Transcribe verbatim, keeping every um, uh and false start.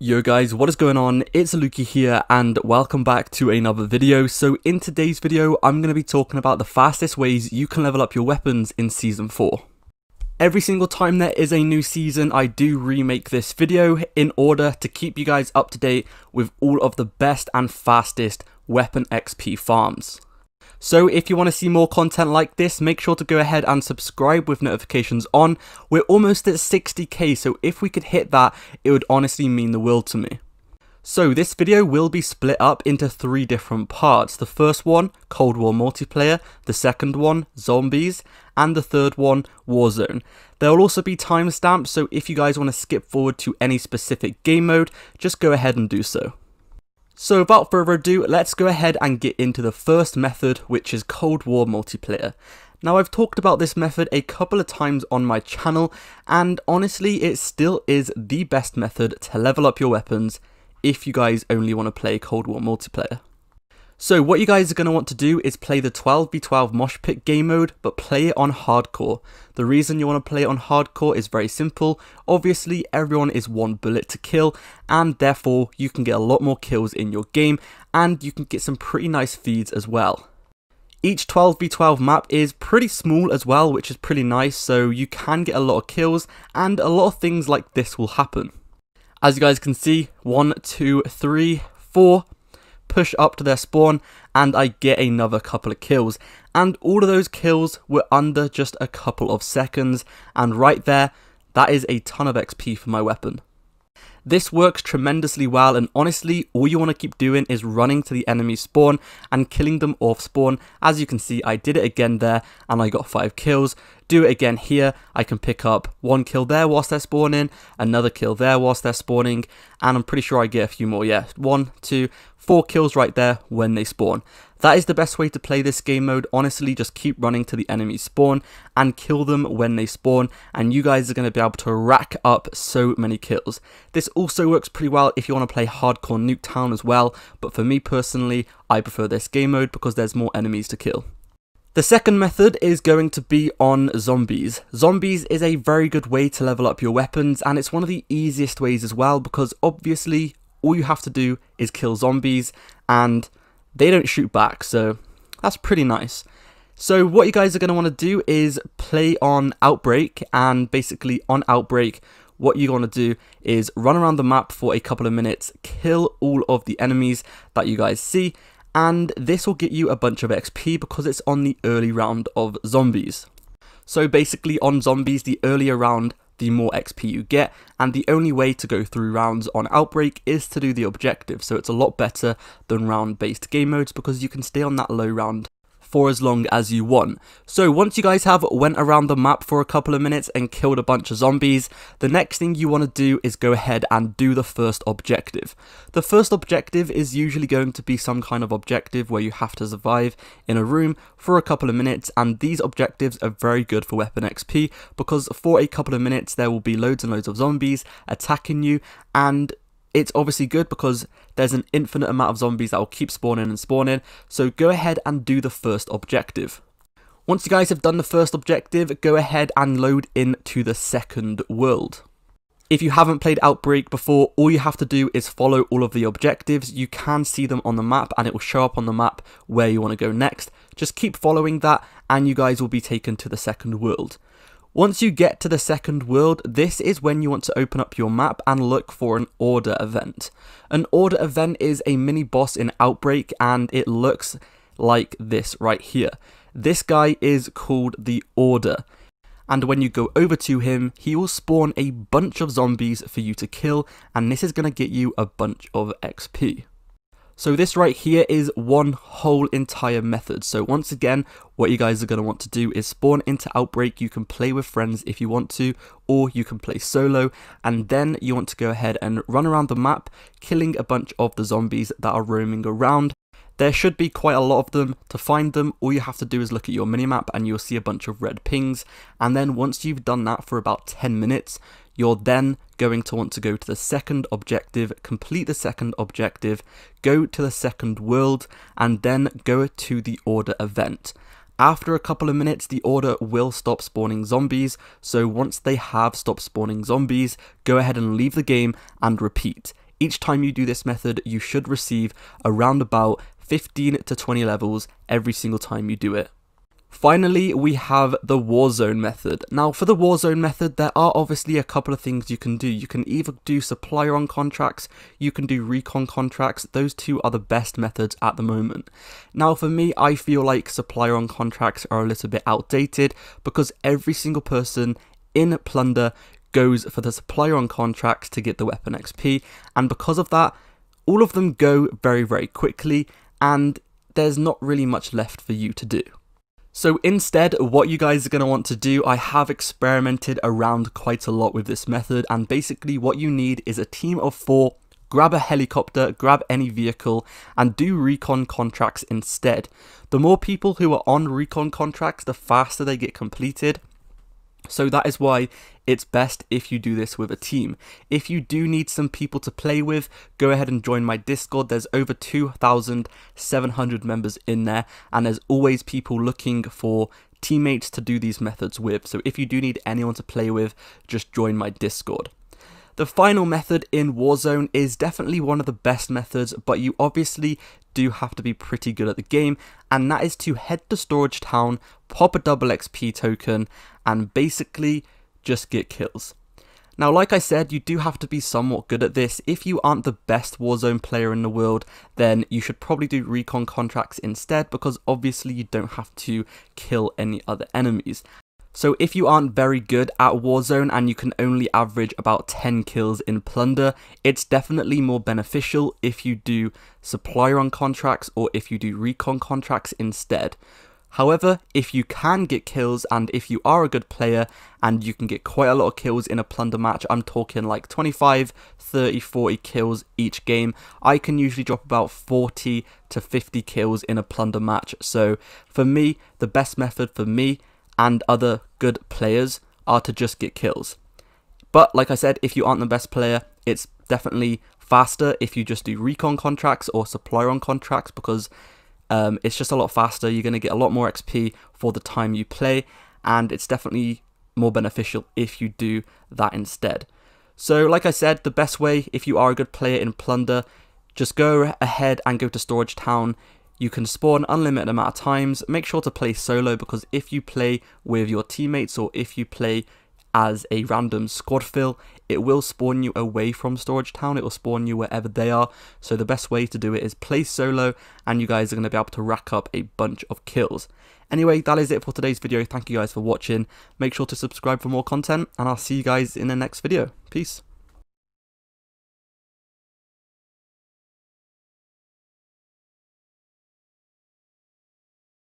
Yo guys, what is going on? It's LUKEY here and welcome back to another video. So in today's video, I'm going to be talking about the fastest ways you can level up your weapons in Season four. Every single time there is a new season, I do remake this video in order to keep you guys up to date with all of the best and fastest weapon X P farms. So if you want to see more content like this, make sure to go ahead and subscribe with notifications on. We're almost at sixty K, so if we could hit that, it would honestly mean the world to me. So this video will be split up into three different parts. The first one, Cold War multiplayer, the second one, Zombies, and the third one, Warzone. There will also be timestamps, so if you guys want to skip forward to any specific game mode, just go ahead and do so. So without further ado, let's go ahead and get into the first method, which is Cold War multiplayer. Now I've talked about this method a couple of times on my channel, and honestly it still is the best method to level up your weapons if you guys only want to play Cold War multiplayer. So what you guys are going to want to do is play the twelve v twelve mosh pit game mode, but play it on hardcore. The reason you want to play it on hardcore is very simple. Obviously everyone is one bullet to kill, and therefore you can get a lot more kills in your game and you can get some pretty nice feeds as well. Each twelve v twelve map is pretty small as well, which is pretty nice, so you can get a lot of kills and a lot of things like this will happen. As you guys can see, one, two, three, four, push up to their spawn, and I get another couple of kills, and all of those kills were under just a couple of seconds, and right there, that is a ton of X P for my weapon. This works tremendously well, and honestly all you want to keep doing is running to the enemy spawn and killing them off spawn. As you can see, I did it again there and I got five kills. Do it again here, I can pick up one kill there whilst they're spawning, another kill there whilst they're spawning, and I'm pretty sure I get a few more. Yeah, one, two, four kills right there when they spawn. That is the best way to play this game mode, honestly. Just keep running to the enemy spawn and kill them when they spawn, and you guys are going to be able to rack up so many kills. This also works pretty well if you want to play hardcore Nuketown as well, but for me personally, I prefer this game mode because there's more enemies to kill. The second method is going to be on Zombies. Zombies is a very good way to level up your weapons, and it's one of the easiest ways as well because obviously all you have to do is kill zombies and they don't shoot back, so that's pretty nice. So what you guys are going to want to do is play on Outbreak, and basically on Outbreak what you're going to do is run around the map for a couple of minutes, kill all of the enemies that you guys see, and this will get you a bunch of X P because it's on the early round of Zombies. So basically on Zombies, the earlier round, the more X P you get, and the only way to go through rounds on Outbreak is to do the objective, so it's a lot better than round based game modes because you can stay on that low round for as long as you want. So once you guys have went around the map for a couple of minutes and killed a bunch of zombies, the next thing you want to do is go ahead and do the first objective. The first objective is usually going to be some kind of objective where you have to survive in a room for a couple of minutes, and these objectives are very good for weapon X P because for a couple of minutes there will be loads and loads of zombies attacking you, and it's obviously good because there's an infinite amount of zombies that will keep spawning and spawning, so go ahead and do the first objective. Once you guys have done the first objective, go ahead and load into the second world. If you haven't played Outbreak before, all you have to do is follow all of the objectives. You can see them on the map and it will show up on the map where you want to go next. Just keep following that and you guys will be taken to the second world. Once you get to the second world, this is when you want to open up your map and look for an order event. An order event is a mini boss in Outbreak, and it looks like this right here. This guy is called the Order, and when you go over to him, he will spawn a bunch of zombies for you to kill, and this is going to get you a bunch of X P. So this right here is one whole entire method. So once again, what you guys are going to want to do is spawn into Outbreak. You can play with friends if you want to, or you can play solo, and then you want to go ahead and run around the map killing a bunch of the zombies that are roaming around. There should be quite a lot of them. To find them, all you have to do is look at your minimap and you'll see a bunch of red pings, and then once you've done that for about ten minutes, you're then going to want to go to the second objective, complete the second objective, go to the second world, and then go to the order event. After a couple of minutes, the order will stop spawning zombies, so once they have stopped spawning zombies, go ahead and leave the game and repeat. Each time you do this method, you should receive around about fifteen to twenty levels every single time you do it. Finally, we have the Warzone method. Now, for the Warzone method, there are obviously a couple of things you can do. You can either do supplier on contracts, you can do recon contracts. Those two are the best methods at the moment. Now, for me, I feel like supplier on contracts are a little bit outdated because every single person in Plunder goes for the supplier on contracts to get the weapon X P, and because of that, all of them go very, very quickly, and there's not really much left for you to do. So instead, what you guys are going to want to do, I have experimented around quite a lot with this method, and basically what you need is a team of four, grab a helicopter, grab any vehicle, and do recon contracts instead. The more people who are on recon contracts, the faster they get completed. So that is why it's best if you do this with a team. If you do need some people to play with, go ahead and join my Discord. There's over two thousand seven hundred members in there, and there's always people looking for teammates to do these methods with. So if you do need anyone to play with, just join my Discord. The final method in Warzone is definitely one of the best methods, but you obviously do have to be pretty good at the game, and that is to head to Storage Town, pop a double X P token, and basically just get kills. Now, like I said, you do have to be somewhat good at this. If you aren't the best Warzone player in the world, then you should probably do recon contracts instead, because obviously you don't have to kill any other enemies. So if you aren't very good at Warzone and you can only average about ten kills in Plunder, it's definitely more beneficial if you do supplier on contracts or if you do recon contracts instead. However, if you can get kills and if you are a good player and you can get quite a lot of kills in a Plunder match, I'm talking like twenty-five, thirty, forty kills each game, I can usually drop about forty to fifty kills in a Plunder match. So for me, the best method for me and other good players are to just get kills. But like I said, if you aren't the best player, it's definitely faster if you just do recon contracts or supplier on contracts, because um, it's just a lot faster. You're going to get a lot more X P for the time you play, and it's definitely more beneficial if you do that instead. So like I said, the best way, if you are a good player in Plunder, just go ahead and go to Storage Town. You can spawn unlimited amount of times. Make sure to play solo, because if you play with your teammates or if you play as a random squad fill, it will spawn you away from Storage Town. It will spawn you wherever they are. So the best way to do it is play solo, and you guys are going to be able to rack up a bunch of kills. Anyway, that is it for today's video. Thank you guys for watching. Make sure to subscribe for more content, and I'll see you guys in the next video. Peace.